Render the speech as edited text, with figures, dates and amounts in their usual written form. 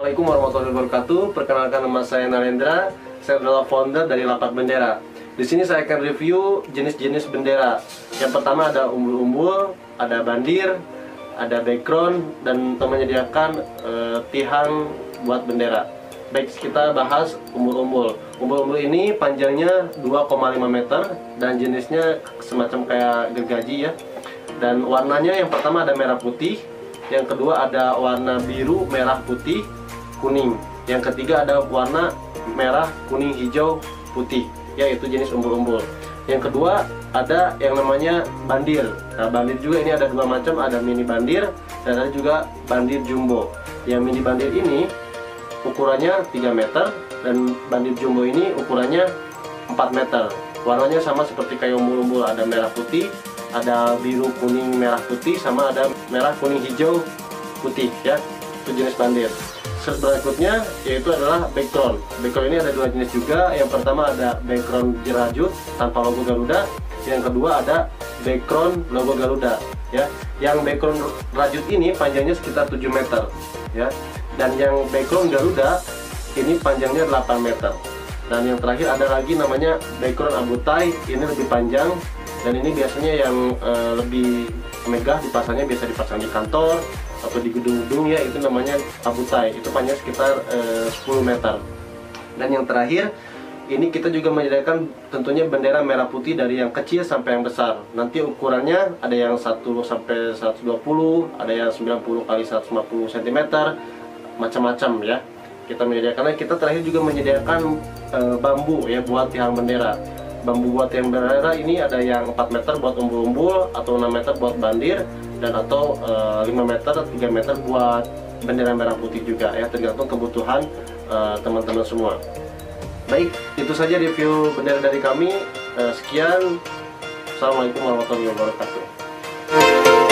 Assalamualaikum warahmatullahi wabarakatuh. Perkenalkan, nama saya Narendra. Saya adalah founder dari Lapak Bendera. Di sini saya akan review jenis-jenis bendera. Yang pertama ada umbul-umbul, ada bandir, ada background, dan menyediakan tiang buat bendera. Baik, kita bahas umbul-umbul. Umbul-umbul ini panjangnya 2,5 meter dan jenisnya semacam kayak gergaji ya. Dan warnanya yang pertama ada merah putih, yang kedua ada warna biru, merah, putih, kuning. Yang ketiga ada warna merah, kuning, hijau, putih, yaitu jenis umbul-umbul. Yang kedua ada yang namanya bandir. Nah, bandir juga ini ada dua macam, ada mini bandir dan ada juga bandir jumbo. Yang mini bandir ini ukurannya 3 meter dan bandir jumbo ini ukurannya 4 meter. Warnanya sama seperti kayak umbul-umbul, ada merah putih, ada biru, kuning, merah, putih, sama ada merah, kuning, hijau, putih ya. Itu jenis bandir. Berikutnya yaitu adalah background. Background ini ada dua jenis juga. Yang pertama ada background jerajut tanpa logo Garuda. Yang kedua ada background logo Garuda ya. Yang background rajut ini panjangnya sekitar 7 meter ya. Dan yang background Garuda ini panjangnya 8 meter. Dan yang terakhir ada lagi namanya background Abutay. Ini lebih panjang dan ini biasanya yang lebih megah dipasangnya, biasa dipasang di kantor atau di gedung-gedung ya, itu namanya Abutay. Itu panjang sekitar 10 meter. Dan yang terakhir ini kita juga menyediakan tentunya bendera merah putih dari yang kecil sampai yang besar. Nanti ukurannya ada yang 1 sampai 120, ada yang 90 x 150 cm, macam-macam ya. Kita menyediakan, kita terakhir juga menyediakan bambu ya buat tiang bendera. Bambu buat yang bendera ini ada yang 4 meter buat umbul-umbul, atau 6 meter buat bandir, dan atau 5 meter, 3 meter buat bendera merah putih juga ya, tergantung kebutuhan teman-teman semua. Baik, itu saja review bendera dari kami. Sekian. Assalamualaikum warahmatullahi wabarakatuh.